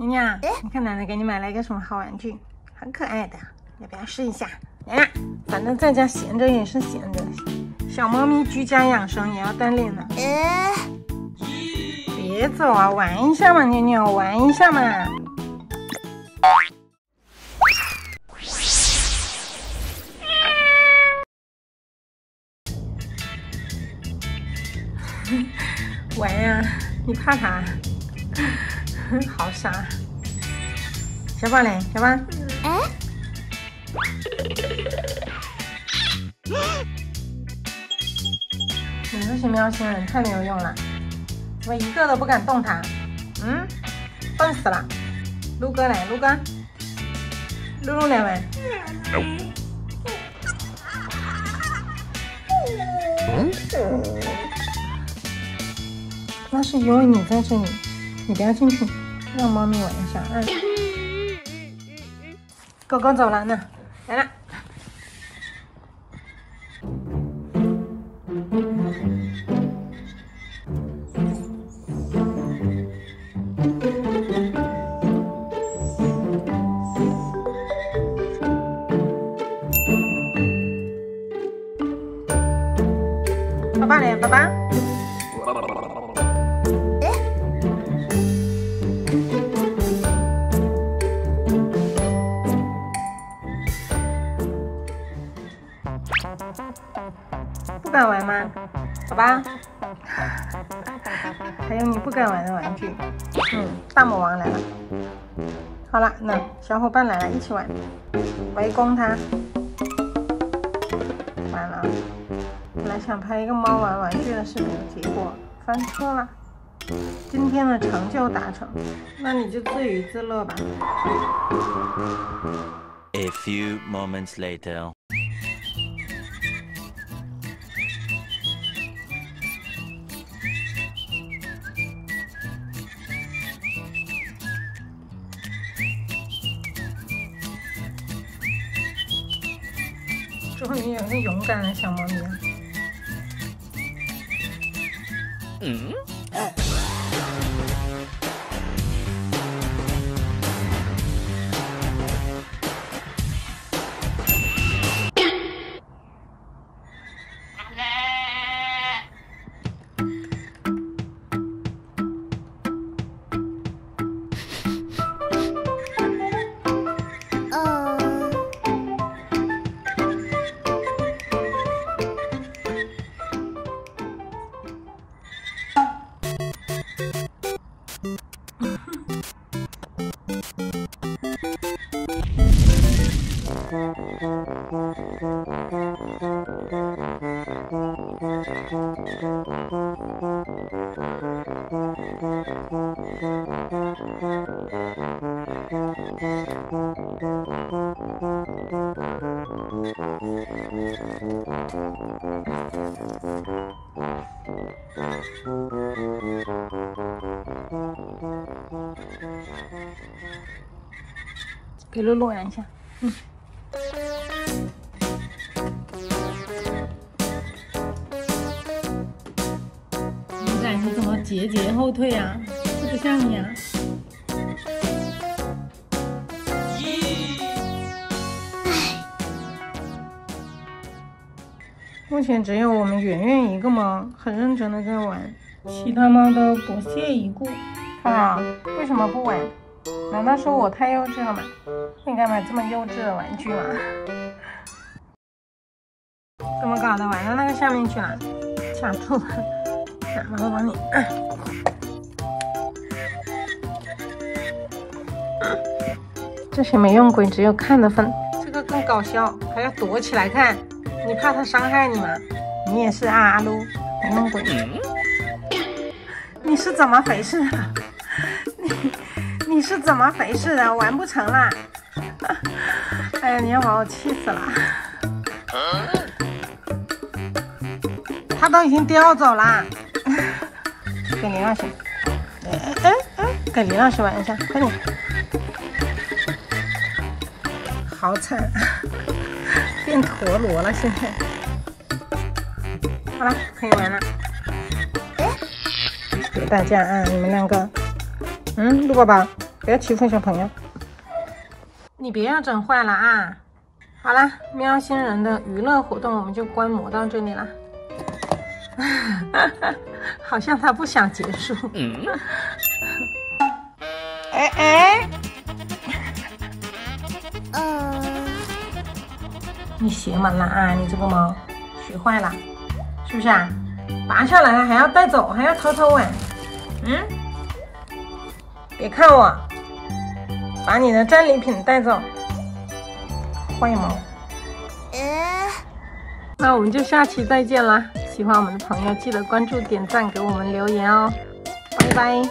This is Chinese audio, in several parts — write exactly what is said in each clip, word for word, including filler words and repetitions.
娘娘，你看奶奶给你买了一个什么好玩具，很可爱的，要不要试一下？娘娘，反正在家闲着也是闲着，小猫咪居家养生也要锻炼呢。哎，别走啊，玩一下嘛，妞妞，玩一下嘛。玩呀、啊，你怕它？好傻！小宝嘞，小宝，哎，你这些喵星人太没有用了，我一个都不敢动它，嗯，笨死了。鹿哥来，鹿哥，露露来玩。那是因为你在这里。 你不要进去，让猫咪玩一下。嗯，狗狗走了呢，来了。爸爸嘞，爸爸。 不敢玩吗？好吧。还有你不敢玩的玩具。嗯，大魔王来了。好了，那小伙伴来了，一起玩，围攻他。完了，本来想拍一个猫玩玩具的视频，结果翻车了。今天的成就达成，那你就自娱自乐吧。A few moments later. 终于有一个勇敢的小猫咪了。嗯。给露露玩一下，嗯。 你怎么节节后退啊？这不像你啊！目前只有我们圆圆一个猫很认真的在玩，其他猫都不屑一顾。看啊，为什么不玩？难道说我太幼稚了吗？不应该买这么幼稚的玩具吗？怎么搞的？玩到那个下面去了，卡住了。 妈妈帮你。这些没用鬼，只有看的份。这个更搞笑，还要躲起来看，你怕它伤害你吗？你也是啊，阿撸，没用鬼。你是怎么回事啊？你你是怎么回事啊？玩不成啦！哎呀，你要把我气死了！它都已经叼走了。 给林老师，哎哎哎，给林老师玩一下，快点！好惨，变陀螺了现在。好了，可以玩了。别打架啊，你们两个。嗯，陆宝宝，不要欺负小朋友，你别要整坏了啊！好啦，喵星人的娱乐活动我们就观摩到这里啦。好像他不想结束。嗯、哎哎，嗯，你邪门了啊！你这个猫学坏了，是不是啊？拔下来还要带走，还要偷偷哎、啊，嗯？别看我，把你的战利品带走，坏猫。嗯、那我们就下期再见啦。喜欢我们的朋友，记得关注、点赞，给我们留言哦！拜拜。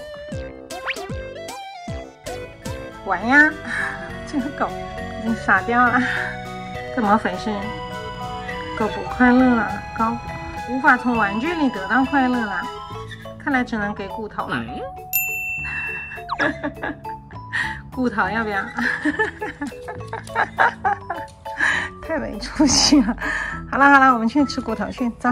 玩呀，这个狗已经傻掉了，怎么回事？狗不快乐了，狗无法从玩具里得到快乐了，看来只能给骨头了。骨头要不要？太没出息了！好了好了，我们去吃骨头去，走。